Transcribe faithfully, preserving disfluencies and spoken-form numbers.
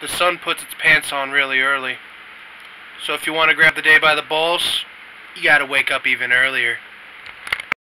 the sun puts its pants on really early. So if you want to grab the day by the balls, you gotta wake up even earlier.